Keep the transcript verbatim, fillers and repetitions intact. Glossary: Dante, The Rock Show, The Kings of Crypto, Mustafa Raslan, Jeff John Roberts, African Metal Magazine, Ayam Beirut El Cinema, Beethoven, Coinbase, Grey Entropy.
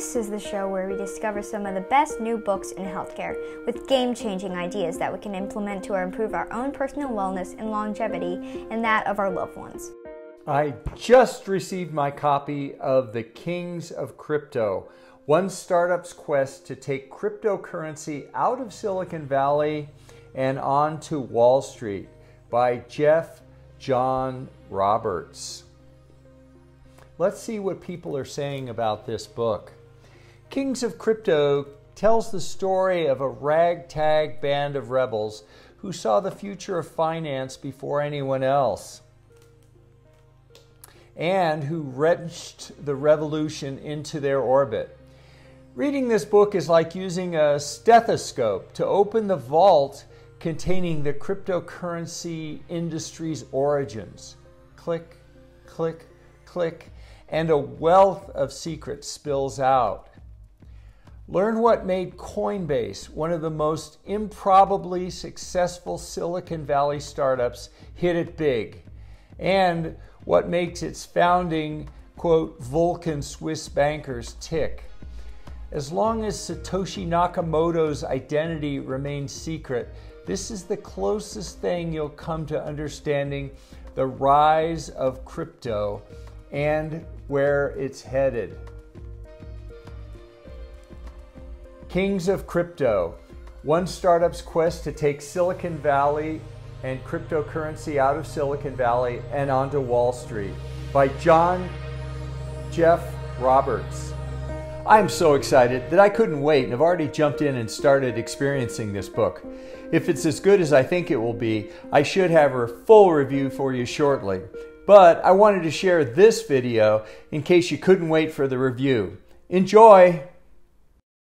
This is the show where we discover some of the best new books in healthcare, with game-changing ideas that we can implement to improve our own personal wellness and longevity, and that of our loved ones. I just received my copy of The Kings of Crypto, one startup's quest to take cryptocurrency out of Silicon Valley and onto Wall Street, by Jeff John Roberts. Let's see what people are saying about this book. Kings of Crypto tells the story of a ragtag band of rebels who saw the future of finance before anyone else, and who wrenched the revolution into their orbit. Reading this book is like using a stethoscope to open the vault containing the cryptocurrency industry's origins. Click, click, click, and a wealth of secrets spills out. Learn what made Coinbase one of the most improbably successful Silicon Valley startups hit it big, and what makes its founding, quote, Vulcan Swiss bankers tick. As long as Satoshi Nakamoto's identity remains secret, this is the closest thing you'll come to understanding the rise of crypto and where it's headed. Kings of Crypto, one startup's quest to take Silicon Valley and cryptocurrency out of Silicon Valley and onto Wall Street, by John Jeff Roberts. I'm so excited that I couldn't wait and have already jumped in and started experiencing this book. If it's as good as I think it will be, I should have a full review for you shortly. But I wanted to share this video in case you couldn't wait for the review. Enjoy!